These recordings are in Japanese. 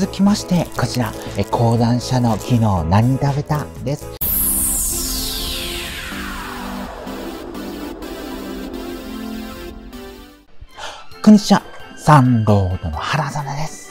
続きまして、こちら、講談社の昨日何食べたです。こんにちは。サンロードの原園です。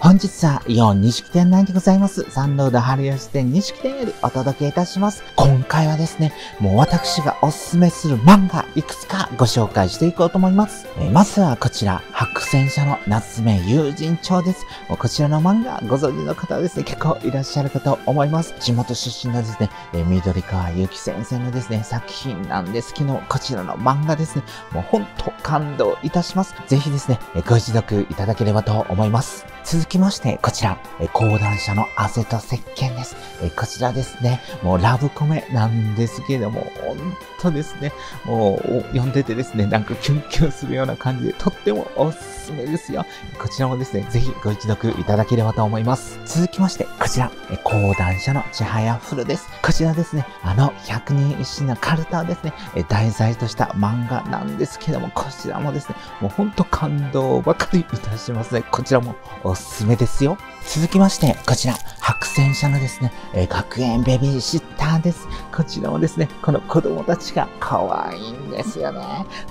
本日はイオン西木店内でございます。サンロード春吉店西木店よりお届けいたします。今回はですね、もう私がおすすめする漫画いくつかご紹介していこうと思います。まずはこちら、白戦車の夏目友人帳です。こちらの漫画ご存知の方はですね、結構いらっしゃるかと思います。地元出身のですね、緑川由紀先生のですね、作品なんですけど、こちらの漫画ですね、もうほんと感動いたします。ぜひですね、ご一読いただければと思います。続きまして、こちら、講談社の汗と石鹸です。こちらですね、もうラブコメなんですけれども、ほんとですね、もう読んでてですね、なんかキュンキュンするような感じで、とってもおすすめですよ。こちらもですね、ぜひご一読いただければと思います。続きまして、こちら、講談社のちはやふるです。こちらですね、あの百人一首のカルタをですね、題材とした漫画なんですけれども、こちらもですね、もうほんと感動ばかりいたしますね。こちらもおすすめですよ。続きまして、こちら、白戦車のですね、学園ベビーシッターです。こちらもですね、この子供たちが可愛いんですよね。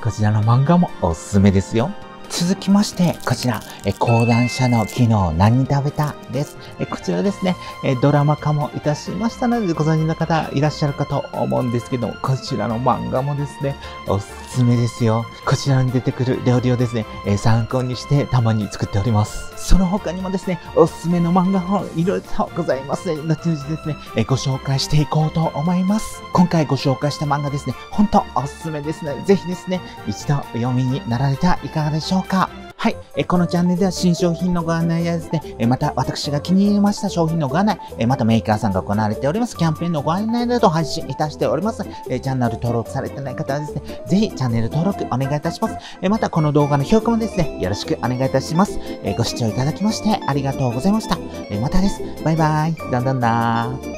こちらの漫画もおすすめですよ。続きまして、こちら、講談社の昨日何食べたです。こちらですね、ドラマ化もいたしましたので、ご存知の方いらっしゃるかと思うんですけど、こちらの漫画もですね、おすすめですよ。こちらに出てくる料理をですね、参考にしてたまに作っております。その他にもですね、おすすめの漫画本いろいろとございますので、後々ですね、ご紹介していこうと思います。今回ご紹介した漫画ですね、ほんとおすすめですので、ぜひですね、一度お読みになられてはいかがでしょうか。はい、このチャンネルでは新商品のご案内やですね、また私が気に入りました商品のご案内、またメーカーさんが行われておりますキャンペーンのご案内など配信いたしております。チャンネル登録されてない方はですね、ぜひチャンネル登録お願いいたします。またこの動画の評価もですね、よろしくお願いいたします。ご視聴いただきましてありがとうございました。またです。バイバイ。だんだんだー。